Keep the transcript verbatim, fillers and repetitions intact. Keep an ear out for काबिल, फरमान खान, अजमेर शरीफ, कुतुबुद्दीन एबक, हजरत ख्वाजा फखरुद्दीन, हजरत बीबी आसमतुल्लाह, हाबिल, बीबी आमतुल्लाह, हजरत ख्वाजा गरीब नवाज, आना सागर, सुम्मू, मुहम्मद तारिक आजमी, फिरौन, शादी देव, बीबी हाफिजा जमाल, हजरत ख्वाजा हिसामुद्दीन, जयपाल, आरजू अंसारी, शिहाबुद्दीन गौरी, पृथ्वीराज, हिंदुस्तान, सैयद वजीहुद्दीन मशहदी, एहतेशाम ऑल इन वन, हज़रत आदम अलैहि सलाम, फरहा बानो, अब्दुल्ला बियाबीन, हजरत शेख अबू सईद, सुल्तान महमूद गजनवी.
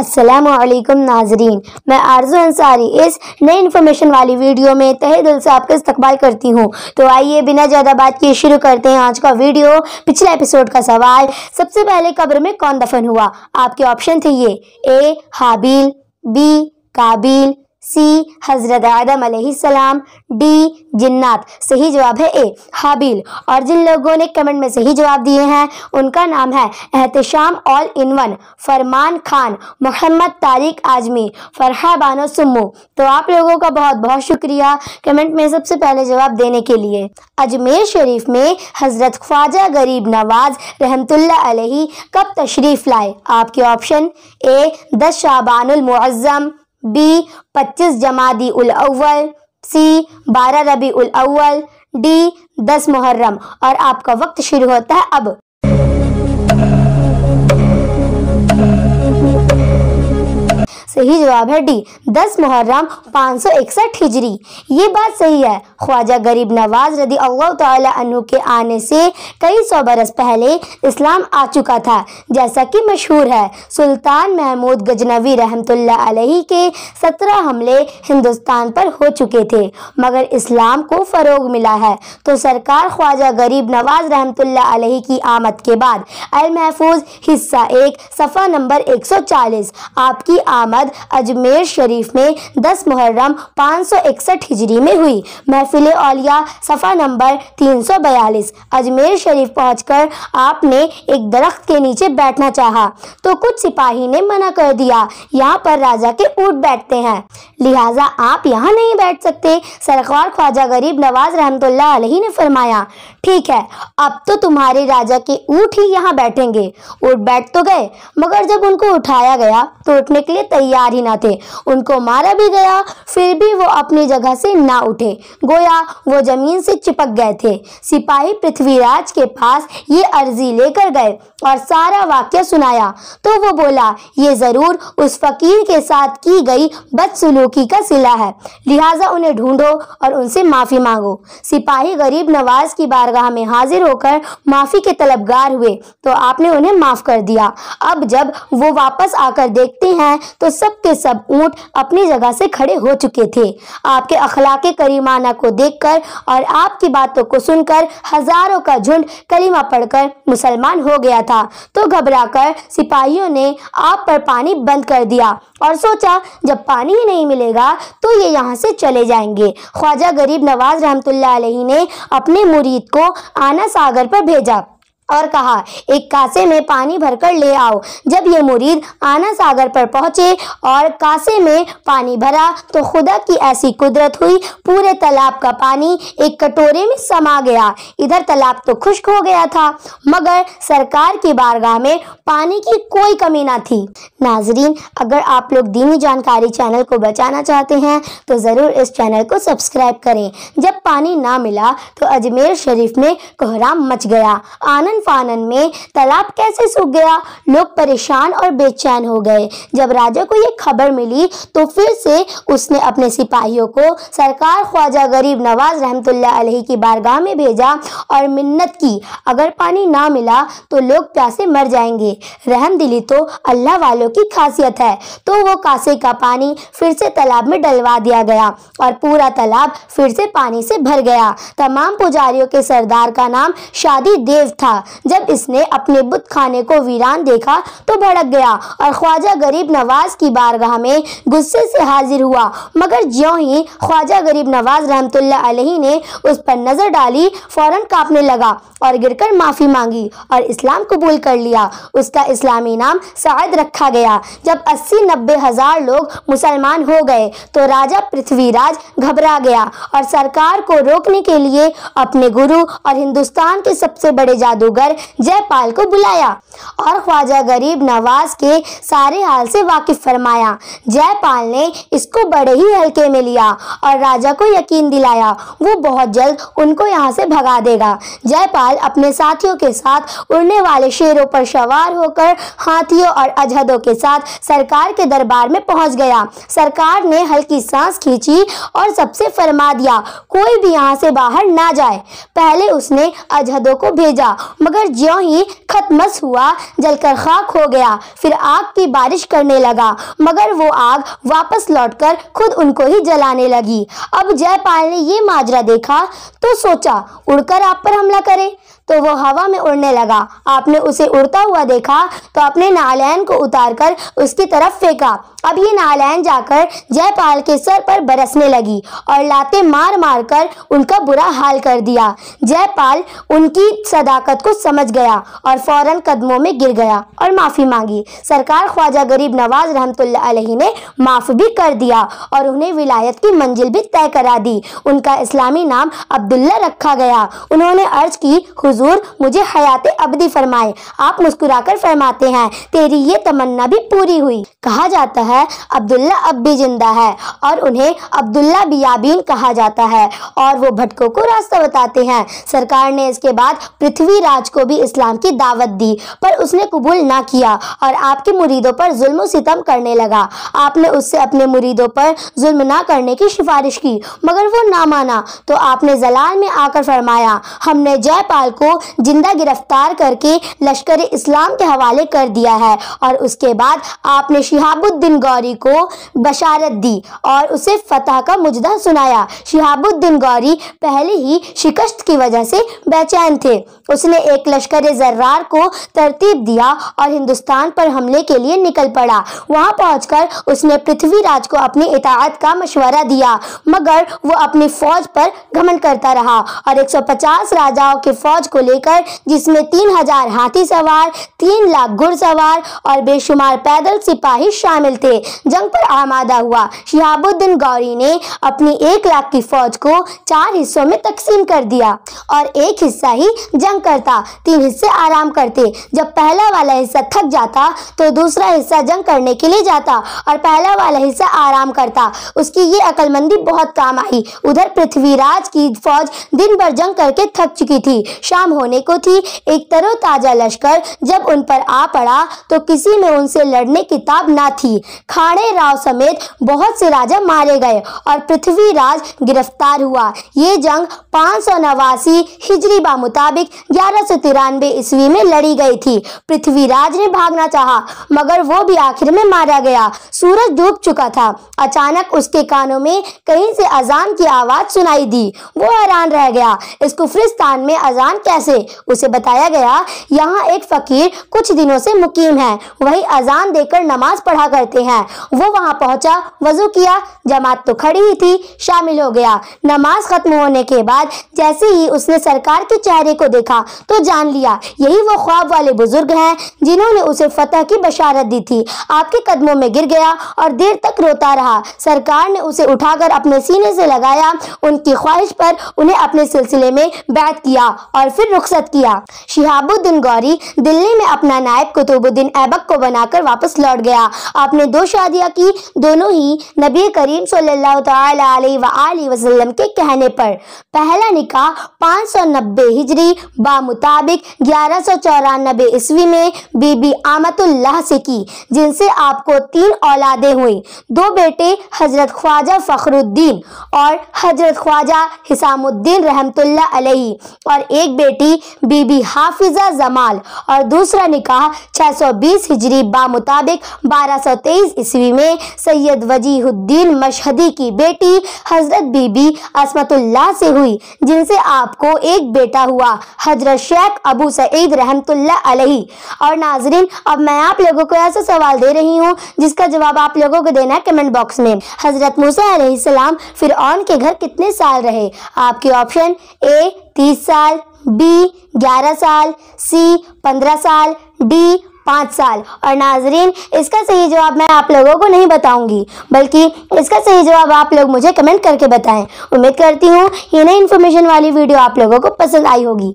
अस्सलामु अलैकुम नाजरीन, मैं आरजू अंसारी इस नई इन्फॉर्मेशन वाली वीडियो में तहे दिल से आपका इस्तकबाल करती हूँ। तो आइए बिना ज़्यादा बात किए शुरू करते हैं आज का वीडियो। पिछले एपिसोड का सवाल, सबसे पहले कब्र में कौन दफन हुआ? आपके ऑप्शन थे ये, ए हाबिल, बी काबिल, सी हज़रत आदम अलैहि सलाम, डी जिन्नात। सही जवाब है ए हाबिल। और जिन लोगों ने कमेंट में सही जवाब दिए हैं उनका नाम है एहतेशाम ऑल इन वन, फरमान खान, मुहम्मद तारिक आजमी, फरहा बानो सुम्मू। तो आप लोगों का बहुत बहुत शुक्रिया कमेंट में सबसे पहले जवाब देने के लिए। अजमेर शरीफ में हजरत ख्वाजा गरीब नवाज रहमतुल्लाह अलैहि कब तशरीफ़ लाए? आपके ऑप्शन, ए दस शाबानुल मुअज्जम, बी पच्चीस जमादी उल अव्वल, सी बारह रबी उल अव्वल, डी दस मुहर्रम। और आपका वक्त शुरू होता है अब। सही जवाब है डी दस मुहर्रम पाँच सौ इकसठ हिजरी। ये बात सही है, ख्वाजा गरीब नवाज रदी अल्लाह तआला अन्हु के आने से कई सौ बरस पहले इस्लाम आ चुका था, जैसा कि मशहूर है। सुल्तान महमूद गजनवी रहमतुल्लाह अलैहि के सत्रह हमले हिंदुस्तान पर हो चुके थे, मगर इस्लाम को फ़रोग मिला है। तो सरकार ख्वाजा गरीब नवाज रहमतुल्लाह अलैहि की आमद के बाद अल महफूज हिस्सा एक सफ़ा नंबर एक सौ चालीस, आपकी आमद अजमेर शरीफ में दस मुहर्रम पाँच सौ इकसठ हिजरी में हुई। महफिल औलिया सफ़ा नंबर तीन सौ बयालीस। अजमेर शरीफ पहुंचकर आपने एक दरख्त के नीचे बैठना चाहा, तो कुछ सिपाही ने मना कर दिया, यहाँ पर राजा के ऊँट बैठते हैं, लिहाजा आप यहाँ नहीं बैठ सकते। सरकार ख्वाजा गरीब नवाज रहमतुल्लाह अलैहि ने फरमाया, ठीक है, अब तो तुम्हारे राजा के ऊँट ही यहाँ बैठेंगे। ऊँट बैठ तो गए, मगर जब उनको उठाया गया तो उठने के लिए तैयार ही ना थे। उनको मारा भी गया, फिर भी वो अपनी जगह से ना उठे, गोया वो जमीन से चिपक गए थे। सिपाही पृथ्वीराज के पास ये अर्जी लेकर गए और सारा वाक्य सुनाया, तो वो बोला, ये जरूर उस फकीर के साथ की गई बदसलूकी का सिला है, लिहाजा उन्हें ढूंढो और उनसे माफ़ी मांगो। सिपाही गरीब नवाज की बारगाह में हाजिर होकर माफ़ी के तलबगार हुए, तो आपने उन्हें माफ़ कर दिया। अब जब वो वापस आकर देखते हैं तो सब के सब ऊँट अपनी जगह से खड़े हो चुके थे। आपके अखलाके करीमाना को देखकर और आपकी बातों को सुनकर हजारों का झुंड कलीमा पढ़कर मुसलमान हो गया था। तो घबराकर सिपाहियों ने आप पर पानी बंद कर दिया और सोचा, जब पानी ही नहीं मिलेगा तो ये यहाँ से चले जाएंगे। ख्वाजा गरीब नवाज रहमतुल्लाह अलैहि ने अपने मुरीद को आना सागर पर भेजा और कहा, एक कासे में पानी भरकर ले आओ। जब ये मुरीद आना सागर पर पहुँचे और कासे में पानी भरा तो खुदा की ऐसी कुदरत हुई, पूरे तालाब का पानी एक कटोरे में समा गया। इधर तालाब तो खुश्क हो गया था, मगर सरकार की बारगाह में पानी की कोई कमी ना थी। नाजरीन, अगर आप लोग दीनी जानकारी चैनल को बचाना चाहते हैं तो ज़रूर इस चैनल को सब्सक्राइब करें। जब पानी ना मिला तो अजमेर शरीफ में कोहराम मच गया। आनंद फानन में तालाब कैसे सूख गया, लोग परेशान और बेचैन हो गए। जब राजा को यह खबर मिली तो फिर से उसने अपने सिपाहियों को सरकार ख्वाजा गरीब नवाज रहमतुल्लाह अलैहि की बारगाह में भेजा और मिन्नत की, अगर पानी ना मिला तो लोग प्यासे मर जाएंगे। रहम दिली तो अल्लाह वालों की खासियत है। तो वो कासे का पानी फिर से तालाब में डलवा दिया गया और पूरा तालाब फिर से पानी से भर गया। तमाम पुजारियों के सरदार का नाम शादी देव था। जब इसने अपने बुत खाने को वीरान देखा तो भड़क गया और ख्वाजा गरीब नवाज की बारगाह में गुस्से से हाजिर हुआ, मगर ज्यों ही ख्वाजा गरीब नवाज रहमतुल्लाह अलैहि ने उस पर नजर डाली, फौरन कांपने लगा और गिरकर माफ़ी मांगी और इस्लाम कबूल कर लिया। उसका इस्लामी नाम सईद रखा गया। जब अस्सी नब्बे हज़ार लोग मुसलमान हो गए तो राजा पृथ्वीराज घबरा गया और सरकार को रोकने के लिए अपने गुरु और हिंदुस्तान के सबसे बड़े जादूगर जयपाल को बुलाया और ख्वाजा गरीब नवाज के सारे हाल से वाकिफ फरमाया। जयपाल ने इसको बड़े ही हल्के में लिया और राजा को यकीन दिलाया वो बहुत जल्द उनको यहाँ से भगा देगा। जयपाल अपने साथियों के साथ उड़ने वाले शेरों पर सवार होकर हाथियों और अजहदों के साथ सरकार के दरबार में पहुँच गया। सरकार ने हल्की सांस खींची और सबसे फरमा दिया, कोई भी यहाँ से बाहर ना जाए। पहले उसने अजहदों को भेजा, मगर ज्यों ही खत मस हुआ जलकर खाक हो गया। फिर आग की बारिश करने लगा मगर वो आग वापस लौटकर खुद उनको ही जलाने लगी। अब जयपाल ने ये माजरा देखा तो सोचा उड़कर आप पर हमला करे, तो वो हवा में उड़ने लगा। आपने उसे उड़ता हुआ देखा तो आपने नालैन को उतारकर उसकी तरफ फेंका। अब ये नालैन जाकर जयपाल के सर पर बरसने लगी और लाते मार मार कर उनका बुरा हाल कर दिया। जयपाल उनकी सदाकत को समझ गया और फौरन कदमों में गिर गया और माफ़ी मांगी। सरकार ख्वाजा गरीब नवाज रहमतुल्लाह अलैहि ने माफ़ भी कर दिया और उन्हें विलायत की मंजिल भी तय करा दी। उनका इस्लामी नाम अब्दुल्ला रखा गया। उन्होंने अर्ज की, हुजूर मुझे हयात अबदी फरमाए। आप मुस्कुराकर फरमाते हैं, तेरी ये तमन्ना भी पूरी हुई। कहा जाता है अब्दुल्ला अब भी जिंदा है और उन्हें अब्दुल्ला बियाबीन कहा जाता है और वो भटकों को रास्ता बताते हैं। सरकार ने इसके बाद पृथ्वीराज को भी इस्लाम की दावत दी पर उसने कबूल ना किया और आपके मुरीदों पर जुल्म सितम करने लगा। आपने उससे अपने मुरीदों पर जुल्म ना करने की सिफारिश की मगर वो ना माना, तो आपने जलाल में आकर फरमाया, हमने जयपाल को जिंदा गिरफ्तार करके लश्कर इस्लाम के हवाले कर दिया है। और उसके बाद आपने शिहाबुद्दीन गौरी को बशारत दी और उसे फतह का मुजदा सुनाया। शिहाबुद्दीन गौरी पहले ही शिकस्त की वजह से बेचैन थे। उसने एक लश्कर जर्रार को तरतीब दिया और हिंदुस्तान पर हमले के लिए निकल पड़ा। वहां पहुंचकर उसने पृथ्वीराज को अपनी इताअत का मशवरा दिया मगर वो अपनी फौज पर घमंड करता रहा और एक सौ पचास राजाओं की फौज को लेकर, जिसमें तीन हज़ार हाथी सवार, तीन लाख घुड़सवार और बेशुमार पैदल सिपाही शामिल थे, जंग पर आमादा हुआ। शिहाबुद्दीन गौरी ने अपनी एक लाख की फौज को चार हिस्सों में तकसीम कर दिया और एक हिस्सा ही जंग करता, तीन हिस्से आराम करते। जब पहला वाला हिस्सा थक जाता तो दूसरा हिस्सा जंग करने के लिए जाता और पहला वाला हिस्सा आराम करता। उसकी ये अक्लमंदी बहुत काम आई। उधर पृथ्वीराज की फौज दिन भर जंग करके थक चुकी थी, शाम होने को थी। एक तरोताजा लश्कर जब उन पर आ पड़ा तो किसी में उनसे लड़ने की ताब ना थी। खाड़े राव समेत बहुत से राजा मारे गए और पृथ्वीराज गिरफ्तार हुआ। ये जंग पाँच सौ नवासी हिजरी बा मुताबिक ग्यारह सौ तिरानवे ईस्वी में लड़ी गई थी। पृथ्वीराज ने भागना चाहा मगर वो भी आखिर में मारा गया। सूरज डूब चुका था। अचानक उसके कानों में कहीं से अजान की आवाज सुनाई दी। वो हैरान रह गया, इस कुफरिस्तान में अजान कैसे? उसे बताया गया, यहाँ एक फकीर कुछ दिनों से मुकीम है, वही अजान देकर नमाज पढ़ा करते हैं। वो वहाँ पहुँचा, वजू किया, जमात तो खड़ी ही थी, शामिल हो गया। नमाज खत्म होने के बाद जैसे ही उसने सरकार के चेहरे को देखा तो जान लिया यही वो ख्वाब वाले बुजुर्ग हैं जिन्होंने उसे फतह की बशारत दी थी। आपके कदमों में गिर गया और देर तक रोता रहा। सरकार ने उसे उठाकर अपने सीने से लगाया। उनकी ख्वाहिश पर उन्हें अपने सिलसिले में बैत किया और फिर रुखसत किया। शिहाबुद्दीन गौरी दिल्ली में अपना नायब कुतुबुद्दीन एबक को बनाकर वापस लौट गया। आपने दो शादियाँ की, दोनों ही नबी करीम सल्लल्लाहु तआला अलैहि वसल्लम के कहने पर। पहला निकाह पाँच सौ नब्बे हिजरी बा मुताबिक ग्यारह सौ चौरानबे ईस्वी में बीबी आमतुल्लाह से की, जिनसे आपको तीन औलादें हुई। दो बेटे हजरत ख्वाजा फखरुद्दीन और हजरत ख्वाजा हिसामुद्दीन रहमतुल्लाह अलैहि और एक बेटी बीबी हाफिजा जमाल। और दूसरा निकाह छः सौ बीस हिजरी बा मुताबिक बारह सौ तेईस ईस्वी में सैयद वजीहुद्दीन मशहदी की बेटी हजरत बीबी आसमतुल्लाह से हुई, जिनसे आपको एक बेटा हुआ हजरत शेख अबू सईद रहमतुल्लाह अलैहि। और नाजरीन, अब मैं आप लोगों को ऐसा सवाल दे रही हूँ जिसका जवाब आप लोगों को देना है कमेंट बॉक्स में। हजरत मूसा अलैहि सलाम फिरौन के घर कितने साल रहे? आपके ऑप्शन ए तीस साल, बी ग्यारह साल, सी पंद्रह साल, डी पाँच साल। और नाजरीन, इसका सही जवाब मैं आप लोगों को नहीं बताऊंगी, बल्कि इसका सही जवाब आप लोग मुझे कमेंट करके बताएं। उम्मीद करती हूँ ये नई इन्फॉर्मेशन वाली वीडियो आप लोगों को पसंद आई होगी।